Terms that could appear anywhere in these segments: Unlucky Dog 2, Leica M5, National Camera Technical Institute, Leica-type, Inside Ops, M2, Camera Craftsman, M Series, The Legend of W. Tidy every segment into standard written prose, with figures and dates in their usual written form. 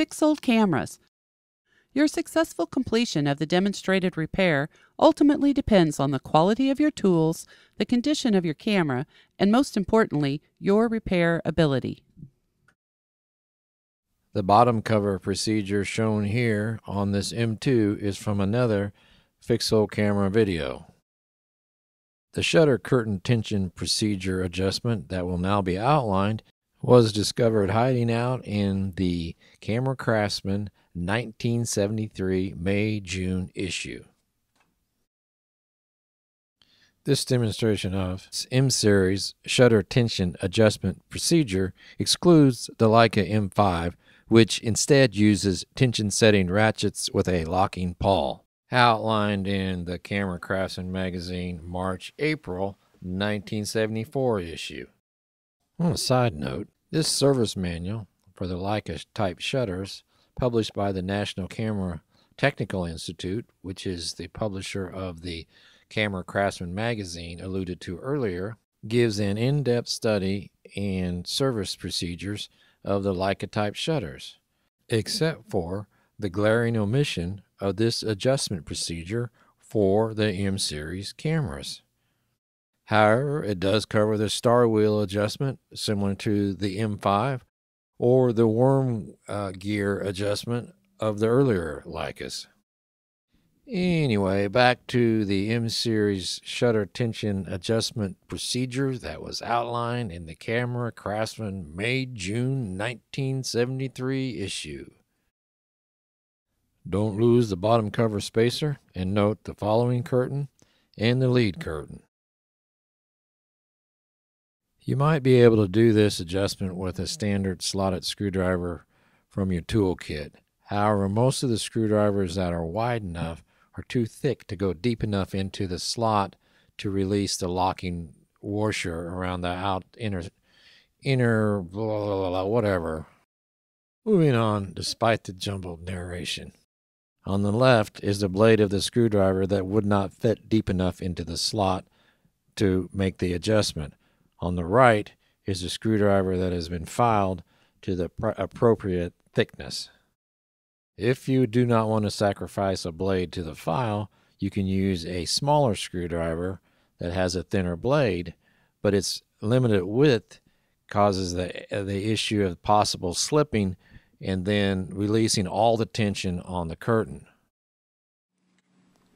fixed-sold cameras. Your successful completion of the demonstrated repair ultimately depends on the quality of your tools, the condition of your camera, and most importantly, your repair ability. The bottom cover procedure shown here on this M2 is from another fixed-sold camera video. The shutter curtain tension procedure adjustment that will now be outlined was discovered hiding out in the Camera Craftsman 1973 May-June issue. This demonstration of M Series shutter tension adjustment procedure excludes the Leica M5, which instead uses tension setting ratchets with a locking pawl, outlined in the Camera Craftsman magazine March-April 1974 issue. On a side note, this service manual for the Leica-type shutters, published by the National Camera Technical Institute, which is the publisher of the Camera Craftsman magazine alluded to earlier, gives an in-depth study and service procedures of the Leica-type shutters, except for the glaring omission of this adjustment procedure for the M-Series cameras. However, it does cover the star wheel adjustment similar to the M5 or the worm gear adjustment of the earlier Leicas. Anyway, back to the M-Series shutter tension adjustment procedure that was outlined in the Camera Craftsman May-June 1973 issue. Don't lose the bottom cover spacer and note the following curtain and the lead curtain. You might be able to do this adjustment with a standard slotted screwdriver from your toolkit. However, most of the screwdrivers that are wide enough are too thick to go deep enough into the slot to release the locking washer around the inner blah, blah, blah, whatever. Moving on, despite the jumbled narration. On the left is the blade of the screwdriver that would not fit deep enough into the slot to make the adjustment. On the right is a screwdriver that has been filed to the appropriate thickness. If you do not want to sacrifice a blade to the file, you can use a smaller screwdriver that has a thinner blade, but its limited width causes the issue of possible slipping and then releasing all the tension on the curtain.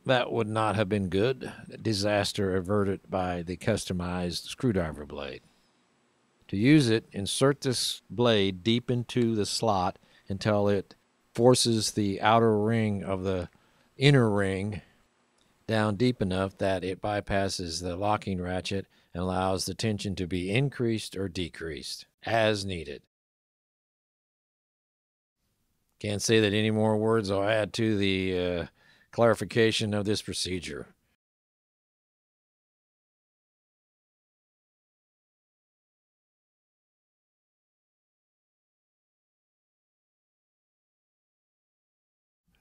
That would not have been good. Disaster averted by the customized screwdriver blade. To use it, insert this blade deep into the slot until it forces the outer ring of the inner ring down deep enough that it bypasses the locking ratchet and allows the tension to be increased or decreased as needed. Can't say that any more words I'll add to the clarification of this procedure.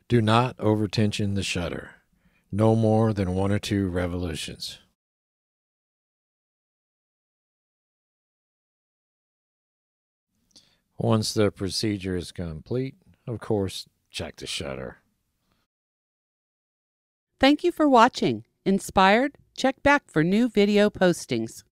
Do not overtension the shutter, no more than 1 or 2 revolutions. Once the procedure is complete, of course, check the shutter. Thank you for watching. Inspired? Check back for new video postings.